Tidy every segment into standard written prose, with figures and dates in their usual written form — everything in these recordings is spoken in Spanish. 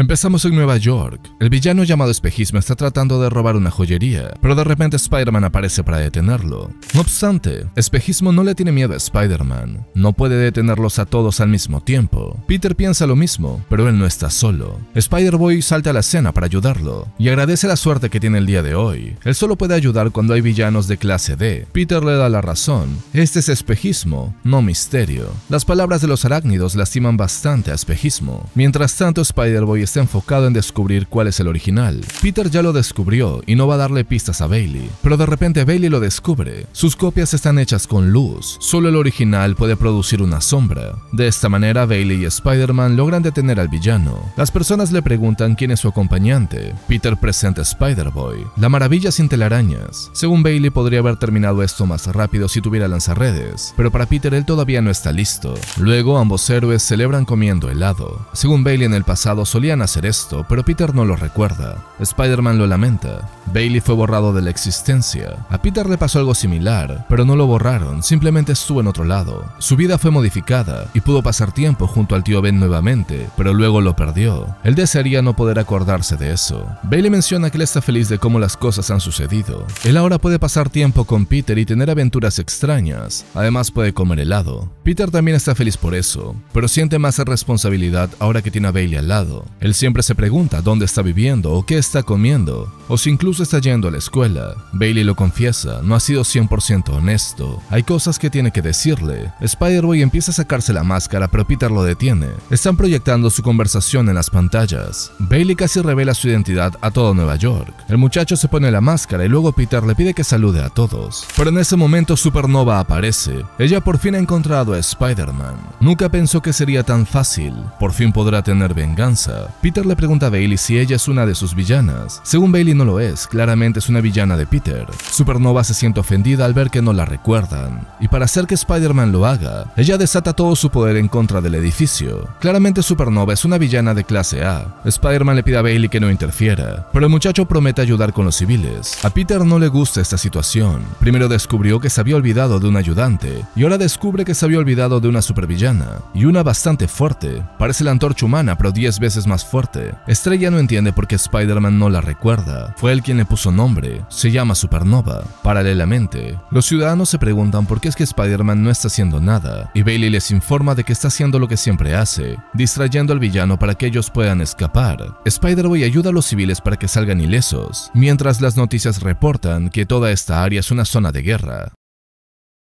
Empezamos en Nueva York. El villano llamado Espejismo está tratando de robar una joyería, pero de repente Spider-Man aparece para detenerlo. No obstante, Espejismo no le tiene miedo a Spider-Man. No puede detenerlos a todos al mismo tiempo. Peter piensa lo mismo, pero él no está solo. Spider-Boy salta a la escena para ayudarlo, y agradece la suerte que tiene el día de hoy. Él solo puede ayudar cuando hay villanos de clase D. Peter le da la razón. Este es espejismo, no misterio. Las palabras de los arácnidos lastiman bastante a Espejismo. Mientras tanto, Spider-Boy está enfocado en descubrir cuál es el original. Peter ya lo descubrió y no va a darle pistas a Bailey, pero de repente Bailey lo descubre. Sus copias están hechas con luz, solo el original puede producir una sombra. De esta manera, Bailey y Spider-Man logran detener al villano. Las personas le preguntan quién es su acompañante. Peter presenta a Spider-Boy, la maravilla sin telarañas. Según Bailey, podría haber terminado esto más rápido si tuviera lanzarredes, pero para Peter él todavía no está listo. Luego, ambos héroes celebran comiendo helado. Según Bailey, en el pasado solían hacer esto, pero Peter no lo recuerda. Spider-Man lo lamenta. Bailey fue borrado de la existencia. A Peter le pasó algo similar, pero no lo borraron, simplemente estuvo en otro lado. Su vida fue modificada y pudo pasar tiempo junto al tío Ben nuevamente, pero luego lo perdió. Él desearía no poder acordarse de eso. Bailey menciona que él está feliz de cómo las cosas han sucedido. Él ahora puede pasar tiempo con Peter y tener aventuras extrañas. Además, puede comer helado. Peter también está feliz por eso, pero siente más responsabilidad ahora que tiene a Bailey al lado. Él siempre se pregunta dónde está viviendo o qué está comiendo, o si incluso está yendo a la escuela. Bailey lo confiesa, no ha sido 100% honesto. Hay cosas que tiene que decirle. Spider-Boy empieza a sacarse la máscara, pero Peter lo detiene. Están proyectando su conversación en las pantallas. Bailey casi revela su identidad a todo Nueva York. El muchacho se pone la máscara y luego Peter le pide que salude a todos. Pero en ese momento Supernova aparece. Ella por fin ha encontrado a Spider-Man. Nunca pensó que sería tan fácil. Por fin podrá tener venganza. Peter le pregunta a Bailey si ella es una de sus villanas. Según Bailey no lo es, claramente es una villana de Peter. Supernova se siente ofendida al ver que no la recuerdan. Y para hacer que Spider-Man lo haga, ella desata todo su poder en contra del edificio. Claramente Supernova es una villana de clase A. Spider-Man le pide a Bailey que no interfiera, pero el muchacho promete ayudar con los civiles. A Peter no le gusta esta situación. Primero descubrió que se había olvidado de un ayudante, y ahora descubre que se había olvidado de una supervillana, y una bastante fuerte. Parece la antorcha humana, pero 10 veces más fuerte. Estrella no entiende por qué Spider-Man no la recuerda. Fue él quien le puso nombre. Se llama Supernova. Paralelamente, los ciudadanos se preguntan por qué es que Spider-Man no está haciendo nada, y Bailey les informa de que está haciendo lo que siempre hace, distrayendo al villano para que ellos puedan escapar. Spider-Boy ayuda a los civiles para que salgan ilesos, mientras las noticias reportan que toda esta área es una zona de guerra.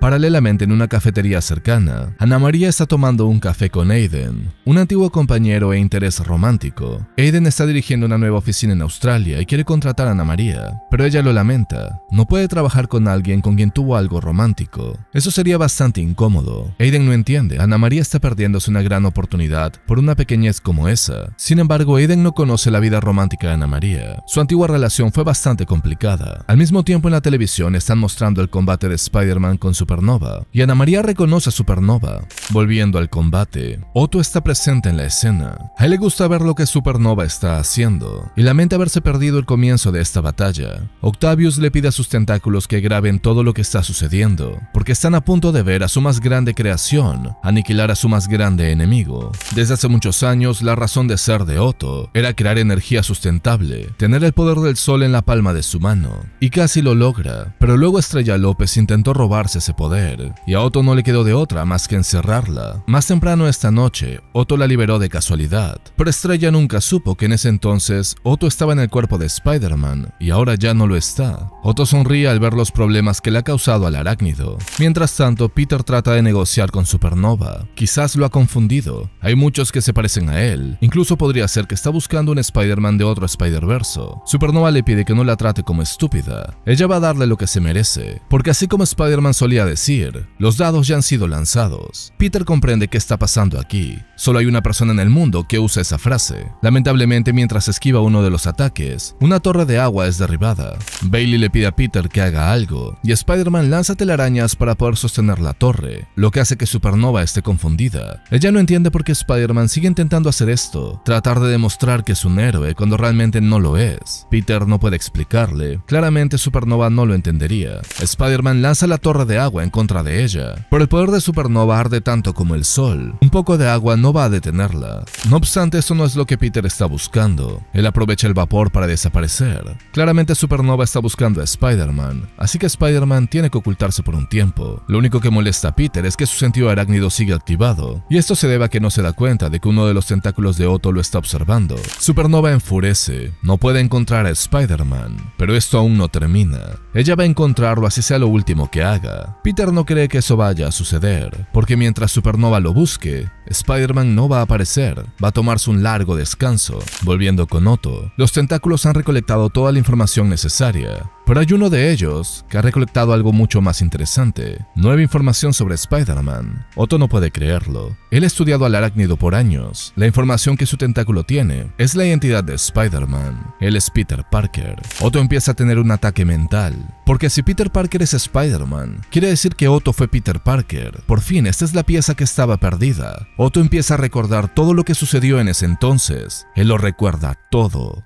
Paralelamente, en una cafetería cercana, Ana María está tomando un café con Aiden, un antiguo compañero e interés romántico. Aiden está dirigiendo una nueva oficina en Australia y quiere contratar a Ana María, pero ella lo lamenta. No puede trabajar con alguien con quien tuvo algo romántico. Eso sería bastante incómodo. Aiden no entiende. Ana María está perdiéndose una gran oportunidad por una pequeñez como esa. Sin embargo, Aiden no conoce la vida romántica de Ana María. Su antigua relación fue bastante complicada. Al mismo tiempo, en la televisión están mostrando el combate de Spider-Man con su Supernova, y Ana María reconoce a Supernova. Volviendo al combate, Otto está presente en la escena. A él le gusta ver lo que Supernova está haciendo, y lamenta haberse perdido el comienzo de esta batalla. Octavius le pide a sus tentáculos que graben todo lo que está sucediendo, porque están a punto de ver a su más grande creación aniquilar a su más grande enemigo. Desde hace muchos años, la razón de ser de Otto era crear energía sustentable, tener el poder del sol en la palma de su mano, y casi lo logra, pero luego Estrella López intentó robarse ese poder, y a Otto no le quedó de otra más que encerrarla. Más temprano esta noche, Otto la liberó de casualidad, pero Estrella nunca supo que en ese entonces Otto estaba en el cuerpo de Spider-Man, y ahora ya no lo está. Otto sonríe al ver los problemas que le ha causado al arácnido. Mientras tanto, Peter trata de negociar con Supernova. Quizás lo ha confundido. Hay muchos que se parecen a él. Incluso podría ser que está buscando un Spider-Man de otro Spider-Verse. Supernova le pide que no la trate como estúpida. Ella va a darle lo que se merece, porque así como Spider-Man solía decir, los dados ya han sido lanzados. Peter comprende qué está pasando aquí. Solo hay una persona en el mundo que usa esa frase. Lamentablemente, mientras esquiva uno de los ataques, una torre de agua es derribada. Bailey le pide a Peter que haga algo, y Spider-Man lanza telarañas para poder sostener la torre, lo que hace que Supernova esté confundida. Ella no entiende por qué Spider-Man sigue intentando hacer esto, tratar de demostrar que es un héroe cuando realmente no lo es. Peter no puede explicarle. Claramente Supernova no lo entendería. Spider-Man lanza la torre de agua agua en contra de ella, pero el poder de Supernova arde tanto como el sol. Un poco de agua no va a detenerla. No obstante, eso no es lo que Peter está buscando. Él aprovecha el vapor para desaparecer. Claramente Supernova está buscando a Spider-Man, así que Spider-Man tiene que ocultarse por un tiempo. Lo único que molesta a Peter es que su sentido arácnido sigue activado, y esto se debe a que no se da cuenta de que uno de los tentáculos de Otto lo está observando. Supernova enfurece, no puede encontrar a Spider-Man, pero esto aún no termina. Ella va a encontrarlo así sea lo último que haga. Peter no cree que eso vaya a suceder, porque mientras Supernova lo busque, Spider-Man no va a aparecer, va a tomarse un largo descanso. Volviendo con Otto, los tentáculos han recolectado toda la información necesaria, pero hay uno de ellos que ha recolectado algo mucho más interesante, nueva información sobre Spider-Man. Otto no puede creerlo, él ha estudiado al arácnido por años, la información que su tentáculo tiene es la identidad de Spider-Man, él es Peter Parker. Otto empieza a tener un ataque mental, porque si Peter Parker es Spider-Man, quiere decir que Otto fue Peter Parker, por fin esta es la pieza que estaba perdida. Otto empieza a recordar todo lo que sucedió en ese entonces. Él lo recuerda todo.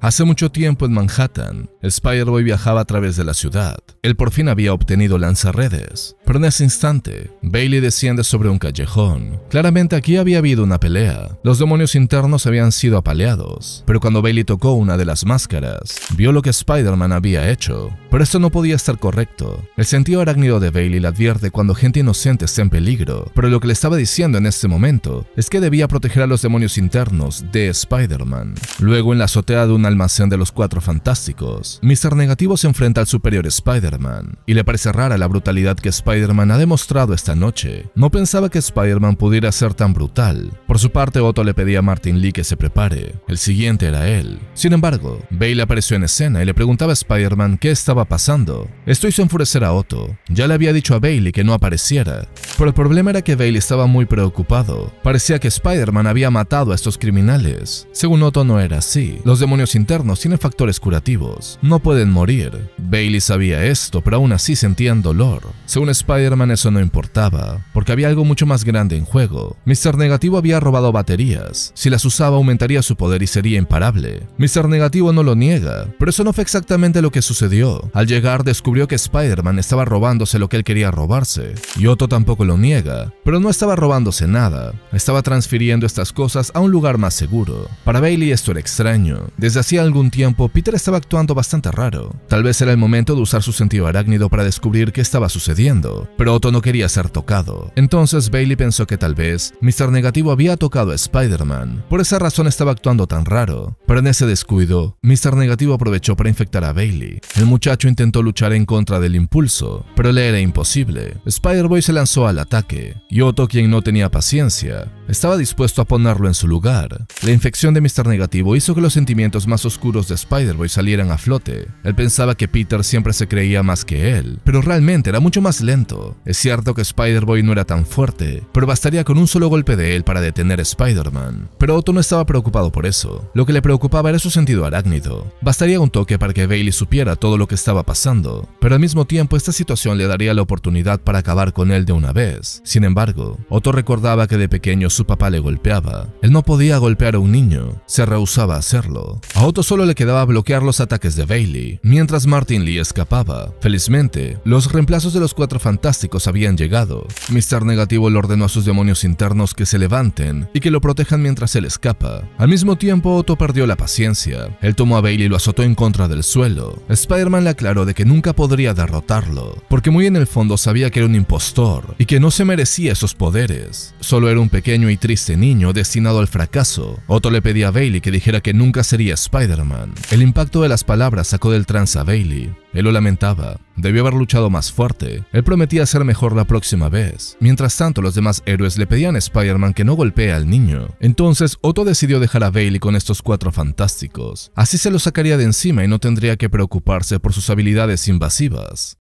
Hace mucho tiempo en Manhattan, Spider-Boy viajaba a través de la ciudad. Él por fin había obtenido lanzarredes, pero en ese instante, Bailey desciende sobre un callejón. Claramente aquí había habido una pelea. Los demonios internos habían sido apaleados, pero cuando Bailey tocó una de las máscaras, vio lo que Spider-Man había hecho. Pero esto no podía estar correcto. El sentido arácnido de Bailey le advierte cuando gente inocente está en peligro, pero lo que le estaba diciendo en este momento es que debía proteger a los demonios internos de Spider-Man. Luego, en la azotea de una almacén de los Cuatro Fantásticos, Mister Negativo se enfrenta al Superior Spider-Man, y le parece rara la brutalidad que Spider-Man ha demostrado esta noche. No pensaba que Spider-Man pudiera ser tan brutal. Por su parte, Otto le pedía a Martin Lee que se prepare. El siguiente era él. Sin embargo, Bailey apareció en escena y le preguntaba a Spider-Man qué estaba pasando. Esto hizo enfurecer a Otto. Ya le había dicho a Bailey que no apareciera, pero el problema era que Bailey estaba muy preocupado. Parecía que Spider-Man había matado a estos criminales. Según Otto, no era así. Los demonios internos tienen factores curativos, no pueden morir. Bailey sabía esto, pero aún así sentían dolor. Según Spider-Man, eso no importaba, porque había algo mucho más grande en juego. Mister Negativo había robado baterías. Si las usaba, aumentaría su poder y sería imparable. Mister Negativo no lo niega, pero eso no fue exactamente lo que sucedió. Al llegar, descubrió que Spider-Man estaba robándose lo que él quería robarse. Y Otto tampoco lo niega, pero no estaba robándose nada. Estaba transfiriendo estas cosas a un lugar más seguro. Para Bailey esto era extraño. Desde hacía algún tiempo, Peter estaba actuando bastante raro. Tal vez era el momento de usar su sentido arácnido para descubrir qué estaba sucediendo, pero Otto no quería ser tocado. Entonces Bailey pensó que tal vez Mister Negativo había tocado a Spider-Man. Por esa razón estaba actuando tan raro. Pero en ese descuido, Mister Negativo aprovechó para infectar a Bailey. El muchacho intentó luchar en contra del impulso, pero le era imposible. Spider-Boy se lanzó al ataque, y Otto, quien no tenía paciencia, estaba dispuesto a ponerlo en su lugar. La infección de Mister Negativo hizo que los sentimientos más oscuros de Spider-Boy salieran a flote. Él pensaba que Peter siempre se creía más que él, pero realmente era mucho más lento. Es cierto que Spider-Boy no era tan fuerte, pero bastaría con un solo golpe de él para detener a Spider-Man. Pero Otto no estaba preocupado por eso. Lo que le preocupaba era su sentido arácnido. Bastaría un toque para que Bailey supiera todo lo que estaba pasando, pero al mismo tiempo esta situación le daría la oportunidad para acabar con él de una vez. Sin embargo, Otto recordaba que de pequeño su papá le golpeaba. Él no podía golpear a un niño, se rehusaba a hacerlo. A Otto solo le quedaba bloquear los ataques de Bailey, mientras Martin Lee escapaba. Felizmente, los reemplazos de los Cuatro Fantásticos habían llegado. Mister Negativo le ordenó a sus demonios internos que se levanten y que lo protejan mientras él escapa. Al mismo tiempo, Otto perdió la paciencia. Él tomó a Bailey y lo azotó en contra del suelo. Spider-Man le aclaró de que nunca podría derrotarlo, porque muy en el fondo sabía que era un impostor y que no se merecía esos poderes. Solo era un pequeño y triste niño destinado al fracaso. Otto le pedía a Bailey que dijera que nunca sería Spider-Man. El impacto de las palabras sacó del trance a Bailey. Él lo lamentaba, debió haber luchado más fuerte. Él prometía ser mejor la próxima vez. Mientras tanto, los demás héroes le pedían a Spider-Man que no golpee al niño. Entonces, Otto decidió dejar a Bailey con estos Cuatro Fantásticos. Así se lo sacaría de encima y no tendría que preocuparse por sus habilidades invasivas.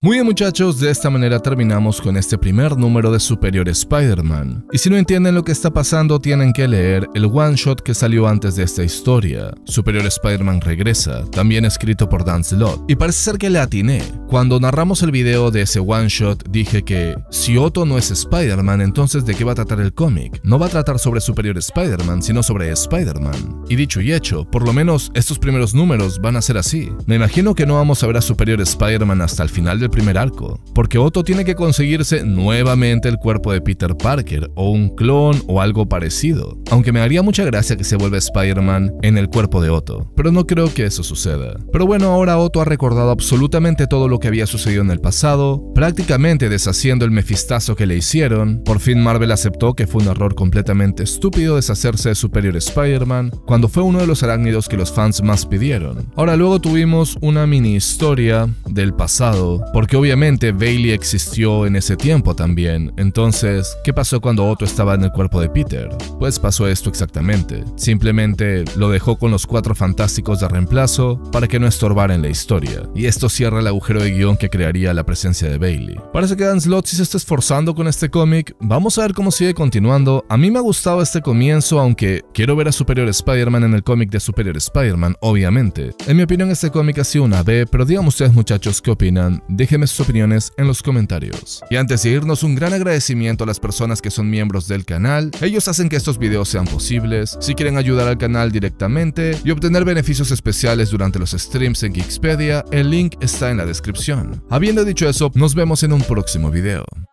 Muy bien, muchachos, de esta manera terminamos con este primer número de Superior Spider-Man. Y si no entienden lo que está pasando, tienen que leer el one shot que salió antes de esta historia, Superior Spider-Man Regresa, también escrito por Dan Slott. Y parece ser que le atiné. Cuando narramos el video de ese one shot, dije que si Otto no es Spider-Man, entonces ¿de qué va a tratar el cómic? No va a tratar sobre Superior Spider-Man, sino sobre Spider-Man. Y dicho y hecho, por lo menos estos primeros números van a ser así. Me imagino que no vamos a ver a Superior Spider-Man hasta el final del el primer arco, porque Otto tiene que conseguirse nuevamente el cuerpo de Peter Parker, o un clon o algo parecido, aunque me haría mucha gracia que se vuelva Spider-Man en el cuerpo de Otto, pero no creo que eso suceda. Pero bueno, ahora Otto ha recordado absolutamente todo lo que había sucedido en el pasado, prácticamente deshaciendo el mefistazo que le hicieron. Por fin Marvel aceptó que fue un error completamente estúpido deshacerse de Superior Spider-Man, cuando fue uno de los arácnidos que los fans más pidieron. Ahora luego tuvimos una mini historia del pasado, porque obviamente Bailey existió en ese tiempo también. Entonces, ¿qué pasó cuando Otto estaba en el cuerpo de Peter? Pues pasó esto exactamente, simplemente lo dejó con los Cuatro Fantásticos de reemplazo para que no estorbaran la historia, y esto cierra el agujero de guión que crearía la presencia de Bailey. Parece que Dan Slott sí se está esforzando con este cómic, vamos a ver cómo sigue continuando. A mí me ha gustado este comienzo, aunque quiero ver a Superior Spider-Man en el cómic de Superior Spider-Man, obviamente. En mi opinión este cómic ha sido una B, pero digan ustedes muchachos qué opinan, déjenme sus opiniones en los comentarios. Y antes de irnos, un gran agradecimiento a las personas que son miembros del canal, ellos hacen que estos videos sean posibles. Si quieren ayudar al canal directamente y obtener beneficios especiales durante los streams en GeeXpedia, el link está en la descripción. Habiendo dicho eso, nos vemos en un próximo video.